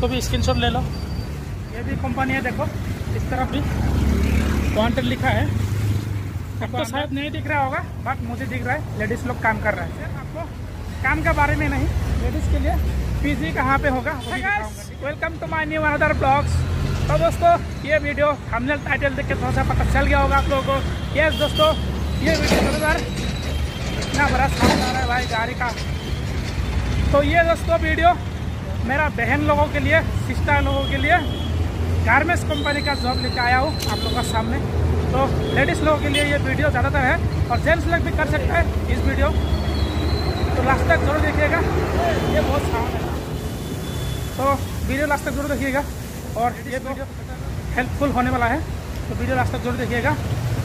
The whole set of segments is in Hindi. इसको भी स्क्रीनशॉट ले लो। ये भी कंपनी है, देखो इस तरफ भी काउंटर लिखा है। आपको शायद नहीं दिख रहा होगा बट मुझे दिख रहा है, लेडीज़ लोग काम कर रहा है। सर आपको काम के बारे में नहीं, लेडीज़ के लिए पीजी कहाँ पे होगा। Welcome to my new another blogs. तो दोस्तों ये वीडियो हमने टाइटल देख के थोड़ा सा पता चल गया होगा आप लोगों को। यस दोस्तों ये वीडियो दरअसल इतना बड़ा साउंड आ रहा है भाई गाड़ी का। तो ये दोस्तों वीडियो मेरा बहन लोगों के लिए, सिस्टर लोगों के लिए गारमेंट्स कंपनी का जॉब लेके आया हूँ आप लोगों के सामने। तो लेडीज़ लोगों के लिए ये वीडियो ज़्यादातर है और जेंट्स लोग भी कर सकता है इस वीडियो। तो लास्ट तक जरूर देखिएगा, ये बहुत साउंड है तो वीडियो लास्ट तक जरूर देखिएगा और ये वीडियो हेल्पफुल होने वाला है। तो वीडियो लास्ट तक जरूर देखिएगा।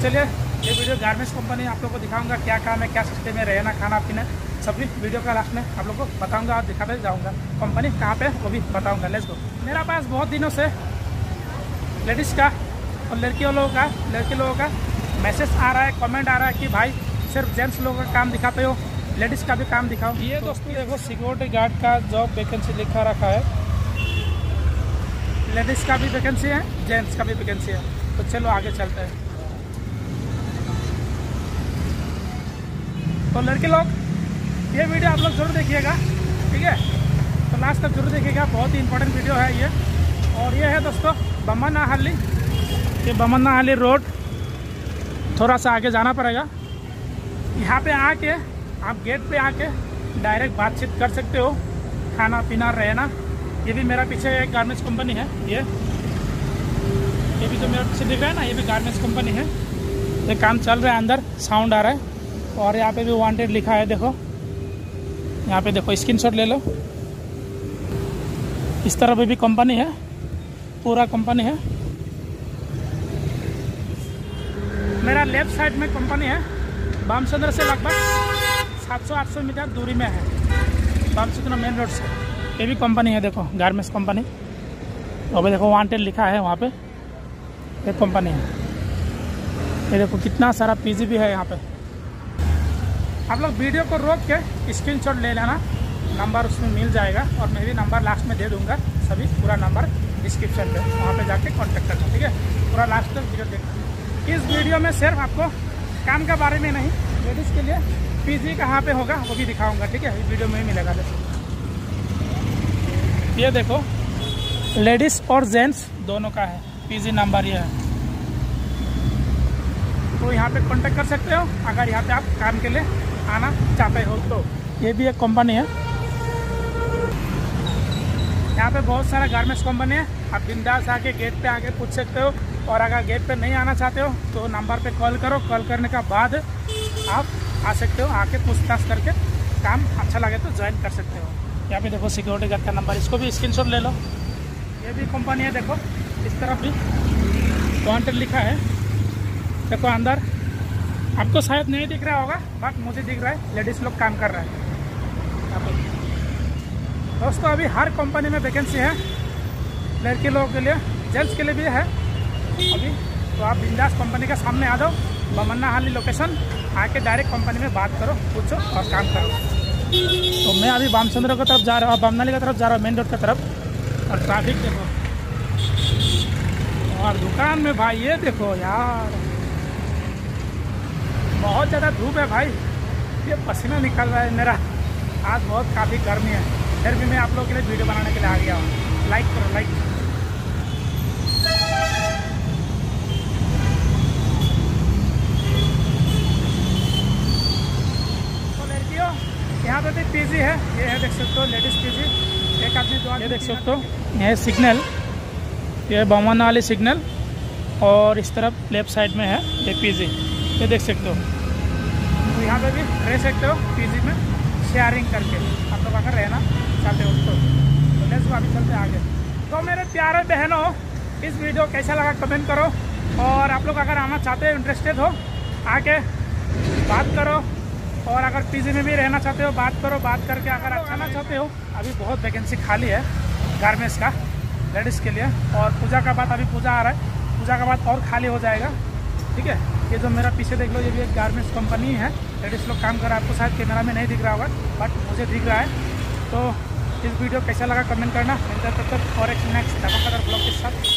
चलिए ये वीडियो गारमेंट्स कंपनी आप लोग को दिखाऊंगा क्या काम है, क्या सिस्टम है, रहना खाना पीना सभी वीडियो का लास्ट में आप लोग को बताऊंगा और दिखाते जाऊंगा। कंपनी कहाँ पे वो भी बताऊंगा। Let's go. मेरा पास बहुत दिनों से लेडीज़ का और लड़के लोगों का मैसेज आ रहा है, कॉमेंट आ रहा है कि भाई सिर्फ जेंट्स लोगों का काम दिखाते हो, लेडीज़ का भी काम दिखाओ। ये दोस्तों देखो सिक्योरिटी गार्ड का जॉब वैकेंसी लिखा रखा है, लेडीज़ का भी वैकेंसी है, जेंट्स का भी वैकेंसी है। तो चलो आगे चलते हैं। तो लड़के लोग ये वीडियो आप लोग जरूर देखिएगा, ठीक है। तो लास्ट तक जरूर देखिएगा, बहुत ही इंपॉर्टेंट वीडियो है ये। और ये है दोस्तों बमनाहल्ली, ये बमनाहल्ली रोड थोड़ा सा आगे जाना पड़ेगा। यहाँ पे आके आप गेट पे आके डायरेक्ट बातचीत कर सकते हो, खाना पीना रहना। ये भी मेरा पीछे एक गारमेंट्स कंपनी है, ये भी जो मेरा पीछे दिख रहा है ना, ये भी गारमेंट्स कंपनी है। ये काम चल रहा है, अंदर साउंड आ रहा है। और यहाँ पे भी वांटेड लिखा है, देखो यहाँ पे देखो, स्क्रीनशॉट ले लो। इस तरफ भी कंपनी है, पूरा कंपनी है। मेरा लेफ्ट साइड में कंपनी है, बामचंद्र से लगभग 700-800 मीटर दूरी में है, बामचंद्र मेन रोड से। ये भी कंपनी है, देखो गारमेंट्स कंपनी। और भाई देखो वांटेड लिखा है वहाँ पे, ये कंपनी है। ये देखो कितना सारा पीजी भी है यहाँ पे। आप लोग वीडियो को रोक के स्क्रीनशॉट ले लेना, नंबर उसमें मिल जाएगा और मैं भी नंबर लास्ट में दे दूँगा, सभी पूरा नंबर डिस्क्रिप्शन पे, वहाँ पे जाके कॉन्टेक्ट करना, ठीक है। पूरा लास्ट तक वीडियो देखना। इस वीडियो में सिर्फ आपको काम के बारे में नहीं, लेडीज़ के लिए पीजी कहाँ पर होगा वो भी दिखाऊँगा, ठीक है। इस वीडियो में ही मिलेगा। देखो ये देखो लेडीज़ और जेंट्स दोनों का है, पीजी नंबर ये है। तो यहाँ पे कांटेक्ट कर सकते हो अगर यहाँ पे आप काम के लिए आना चाहते हो तो। ये भी एक कंपनी है, यहाँ पे बहुत सारा गारमेंट्स कंपनी है। आप बिंदास आके गेट पे आके पूछ सकते हो, और अगर गेट पे नहीं आना चाहते हो तो नंबर पे कॉल करो। कॉल करने के बाद आप आ सकते हो, आके पूछताछ करके काम अच्छा लगे तो ज्वाइन कर सकते हो। यहाँ पे देखो सिक्योरिटी गार्ड का नंबर, इसको भी स्क्रीनशॉट ले लो। ये भी कंपनी है, देखो इस तरफ भी काउंटर लिखा है, देखो अंदर। आपको शायद नहीं दिख रहा होगा बट मुझे दिख रहा है, लेडीज़ लोग काम कर रहा है। दोस्तों अभी हर कंपनी में वैकेंसी है, लड़के लोगों के लिए, जेंट्स के लिए भी है अभी। तो आप बिंदास कंपनी के सामने आ जाओ, बमनाहल्ली लोकेशन आके डायरेक्ट कंपनी में बात करो, पूछो और काम करो। तो मैं अभी बामचंद्र की तरफ जा रहा हूँ, बामनाली की तरफ जा रहा हूँ, मेन रोड की तरफ। और ट्रैफिक देखो, और दुकान में भाई ये देखो यार बहुत ज़्यादा धूप है भाई, ये पसीना निकल रहा है मेरा। आज बहुत काफ़ी गर्मी है, फिर भी मैं आप लोगों के लिए वीडियो बनाने के लिए आ गया हूँ। लाइक करो, लाइक। तो लड़कियों यहाँ पे भी पीजी है, ये है देख सकते हो, लेडीज़ पीजी। एक आदमी दो, ये देख सकते हो, ये सिग्नल, ये बमनाहल्ली सिग्नल। और इस तरफ लेफ्ट साइड में है ये पीजी, ये देख सकते हो। तो यहाँ पे भी रह सकते हो पीजी में, शेयरिंग करके आप लोग अगर रहना चाहते हो तो। लेट्स अभी चलते आगे। तो मेरे प्यारे बहनों इस वीडियो कैसा लगा कमेंट करो, और आप लोग अगर आना चाहते हो, इंटरेस्टेड हो, आके बात करो। और अगर पीजी में भी रहना चाहते हो बात करो, बात करके अगर आना चाहते हो। अभी बहुत वैकेंसी खाली है गारमेंट्स का, लेडीज़ के लिए। और पूजा का बाद, अभी पूजा आ रहा है, पूजा का बाद और खाली हो जाएगा, ठीक है। ये जो मेरा पीछे देख लो, ये भी एक गारमेंट्स कंपनी है, लेडीज़ लोग काम कर रहा है। आपको शायद कैमरा में नहीं दिख रहा होगा बट मुझे दिख रहा है। तो इस वीडियो कैसा लगा कमेंट करना। मिलता तब तक और एक नेक्स्ट धमाकेदार ब्लॉग के साथ।